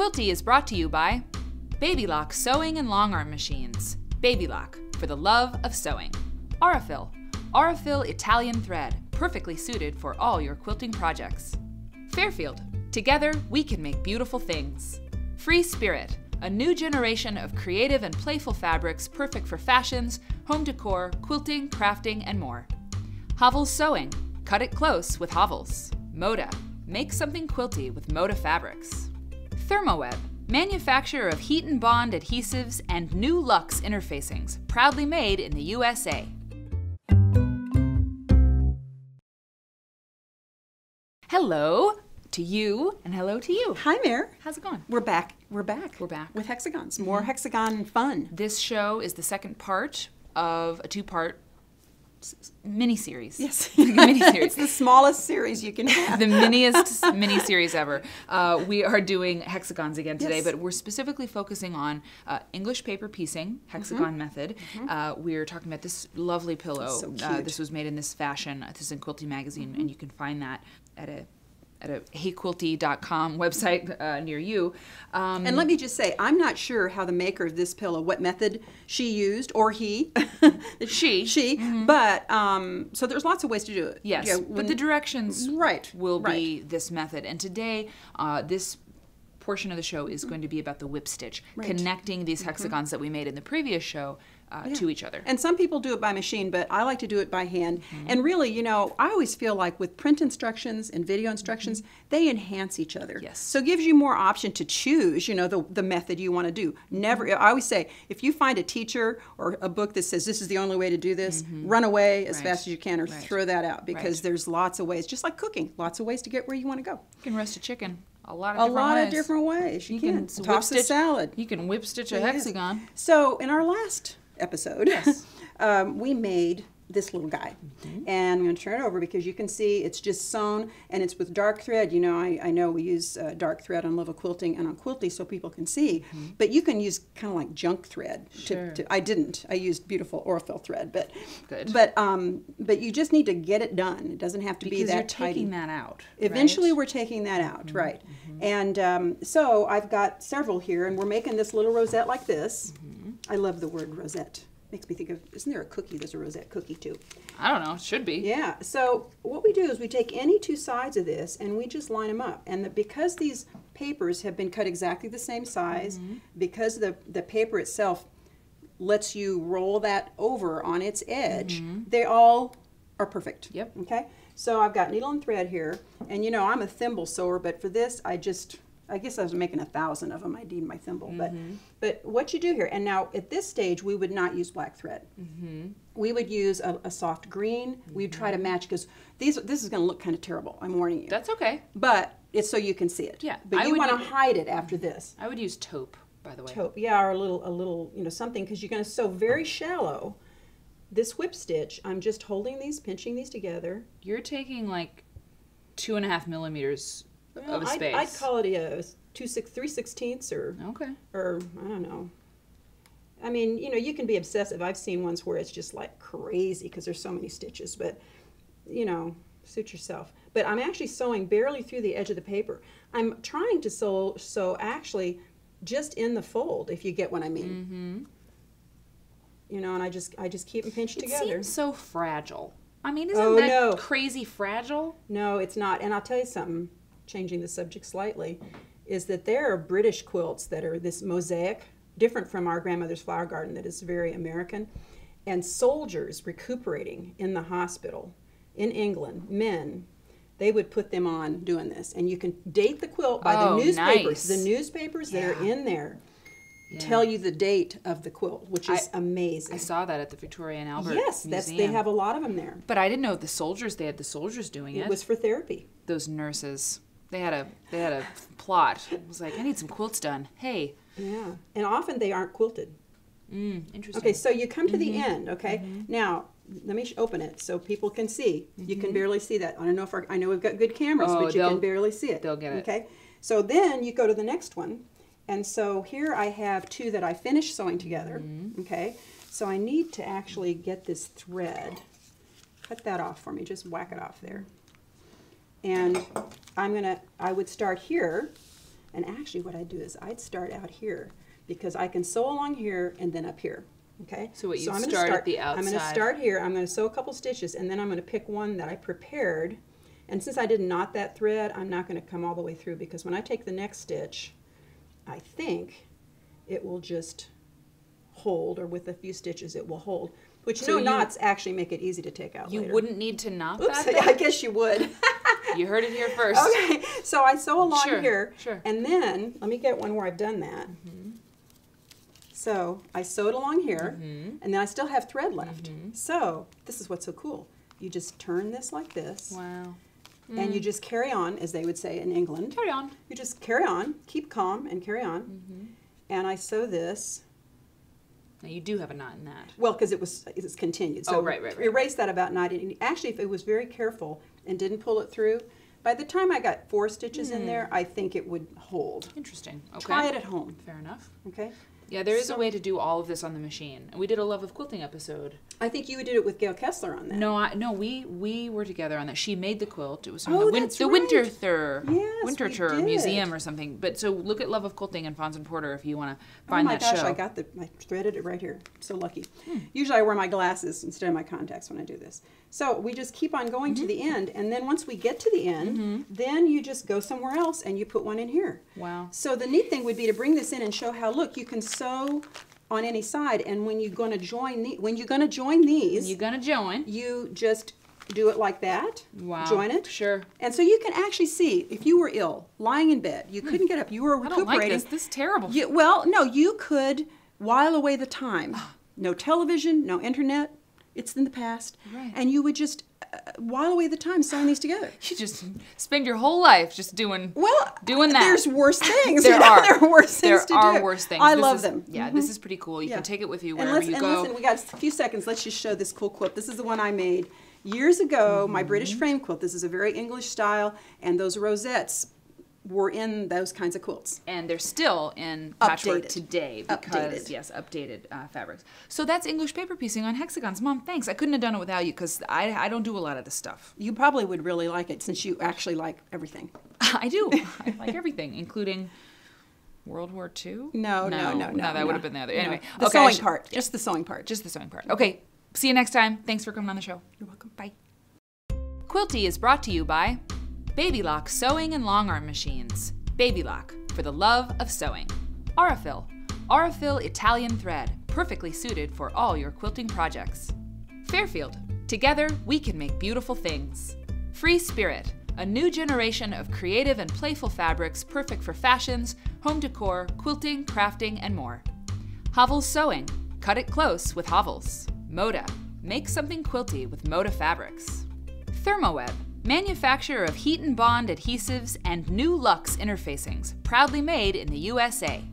Quilty is brought to you by Baby Lock Sewing and Long Arm Machines, Baby Lock, for the love of sewing. Aurifil, Aurifil Italian thread, perfectly suited for all your quilting projects. Fairfield, together we can make beautiful things. Free Spirit, a new generation of creative and playful fabrics perfect for fashions, home decor, quilting, crafting, and more. Havel's Sewing, cut it close with Havel's. Moda, make something quilty with Moda fabrics. ThermoWeb, manufacturer of heat and bond adhesives and new Luxe interfacings, proudly made in the USA. Hello to you, and hello to you. Hi, Mare. How's it going? We're back. We're back. We're back. With hexagons. More hexagon fun. This show is the second part of a two-part mini-series. Yes. Mini-series. It's the smallest series you can have. The miniest mini-series ever. We are doing hexagons again today, yes, but we're specifically focusing on English paper piecing, hexagon method. We're talking about this lovely pillow. So cute. This was made in this fashion. This is in Quilty magazine, and you can find that at a HeyQuilty.com website near you. And let me just say, I'm not sure how the maker of this pillow, what method she used, or he. She. But, so there's lots of ways to do it. Yes, you know, but the directions will be this method. And today, this portion of the show is going to be about the whip stitch, connecting these hexagons that we made in the previous show to each other. And some people do it by machine, but I like to do it by hand. And really, you know, I always feel like with print instructions and video instructions, they enhance each other. Yes. So it gives you more option to choose, you know, the method you want to do. Never, I always say, if you find a teacher or a book that says this is the only way to do this, run away as fast as you can, or throw that out, because there's lots of ways, just like cooking, lots of ways to get where you want to go. You can roast a chicken. A lot of different ways. You can toss a salad. You can whip stitch a hexagon. So in our last episode, we made this little guy. And I'm going to turn it over because you can see it's just sewn, and it's with dark thread. You know, I know we use dark thread on Love of Quilting and on Quilty so people can see, but you can use kind of like junk thread. I didn't. I used beautiful Aurifil thread, but but you just need to get it done. It doesn't have to be that tight. Because you're taking that out. Eventually we're taking that out, And so I've got several here, and we're making this little rosette like this. I love the word rosette. Makes me think of, isn't there a cookie? There's a rosette cookie too. I don't know, it should be. Yeah, so what we do is we take any two sides of this and we just line them up. And because these papers have been cut exactly the same size, because the paper itself lets you roll that over on its edge, they all are perfect. Yep. Okay, so I've got needle and thread here. And you know, I'm a thimble sewer, but for this, I guess I was making 1,000 of them. I need my thimble, but what you do here, and now at this stage we would not use black thread. We would use a soft green. We'd try to match, because this is going to look kind of terrible. I'm warning you. That's okay. But it's so you can see it. Yeah. But you want to hide it after this. I would use taupe, by the way. Taupe, yeah, or a little, you know, something, because you're going to sew very shallow. This whip stitch, I'm just holding these, pinching these together. You're taking like 2.5 millimeters. Well, of a space. I'd call it a 3/16 or I don't know. I mean, you know, you can be obsessive. I've seen ones where it's just like crazy because there's so many stitches, but you know, suit yourself. But I'm actually sewing barely through the edge of the paper. I'm trying to sew actually just in the fold, if you get what I mean. You know, and I just keep them pinched together. It seems so fragile. I mean, isn't that crazy fragile? No, it's not. And I'll tell you something. Changing the subject slightly, is that there are British quilts that are this mosaic, different from our grandmother's flower garden that is very American, and soldiers recuperating in the hospital in England, men, they would put them on doing this, and you can date the quilt by the newspapers. Nice. The newspapers that are in there tell you the date of the quilt, which is amazing. I saw that at the Victoria and Albert Museum. Yes, they have a lot of them there. But I didn't know they had the soldiers doing it. It was for therapy. Those nurses. They had a plot. It was like, I need some quilts done. Hey. Yeah. And often they aren't quilted. Interesting. Okay, so you come to the end, okay? Now, let me open it so people can see. You can barely see that. I don't know if I know we've got good cameras, but you can barely see it. They'll get it. Okay? So then you go to the next one. And so here I have two that I finished sewing together, okay? So I need to actually get this thread. Cut that off for me. Just whack it off there. And I would start here, And actually what I'd do is I'd start out here because I can sew along here and then up here. Okay, so what you start at the outside. I'm going to start here, I'm going to sew a couple stitches, and then I'm going to pick one that I prepared. And since I didn't knot that thread, I'm not going to come all the way through, because when I take the next stitch, I think it will just hold, or with a few stitches it will hold. Which so no knots actually make it easy to take out later. You wouldn't need to knot that? I guess you would. You heard it here first. Okay, so I sew along here, and then, let me get one where I've done that. Mm-hmm. So I sewed along here, mm-hmm. and then I still have thread left. Mm-hmm. So this is what's so cool. You just turn this like this. Wow. Mm. And you just carry on, as they would say in England. Carry on. You just carry on, keep calm, and carry on. Mm-hmm. And I sew this. Now you do have a knot in that. Well, because it's continued. So right. Erase that about knot. Actually, if it was very careful and didn't pull it through, by the time I got 4 stitches in there, I think it would hold. Interesting. Okay. Try it at home. Fair enough. Okay. Yeah, there is a way to do all of this on the machine. And we did a Love of Quilting episode. I think you did it with Gail Kessler on that. No, we were together on that. She made the quilt. It was from the Winterthur, yes, Winterthur Museum or something. But so look at Love of Quilting and Fonz and Porter if you want to find that show. Oh my gosh, I got I threaded it right here. I'm so lucky. Hmm. Usually I wear my glasses instead of my contacts when I do this. So we just keep on going to the end, and then once we get to the end, then you just go somewhere else and you put one in here. Wow. So the neat thing would be to bring this in and show how, look, you can sew on any side, and when you're going to join these, you just do it like that. Wow. Join it. Sure. And so you can actually see, if you were ill, lying in bed, you couldn't get up, you were recuperating. I don't like this. This is terrible. Well, no, you could while away the time. No television, no internet. It's in the past. Right. And you would just while away the time sewing these together. You just spend your whole life just doing that. There's worse things. There are worse things to do. I love them. Yeah, this is pretty cool. You can take it with you wherever you go. Listen, we got a few seconds. Let's just show this cool quilt. This is the one I made years ago, my British frame quilt. This is a very English style, and those rosettes were in those kinds of quilts. And they're still in patchwork today because, updated fabrics. So that's English paper piecing on hexagons. Mom, thanks. I couldn't have done it without you because I don't do a lot of this stuff. You probably would really like it since you actually like everything. I do. I like everything, including World War II? No. That would have been the other. Anyway. No. The sewing part. Yeah. Just the sewing part. Just the sewing part. Okay. See you next time. Thanks for coming on the show. You're welcome. Bye. Quilty is brought to you by Baby Lock Sewing and Long Arm Machines. Baby Lock, for the love of sewing. Aurifil, Aurifil Italian thread, perfectly suited for all your quilting projects. Fairfield, together we can make beautiful things. Free Spirit, a new generation of creative and playful fabrics perfect for fashions, home decor, quilting, crafting, and more. Havel's Sewing, cut it close with Havel's. Moda, make something quilty with Moda fabrics. ThermoWeb, manufacturer of heat and bond adhesives and new Luxe interfacings, proudly made in the USA.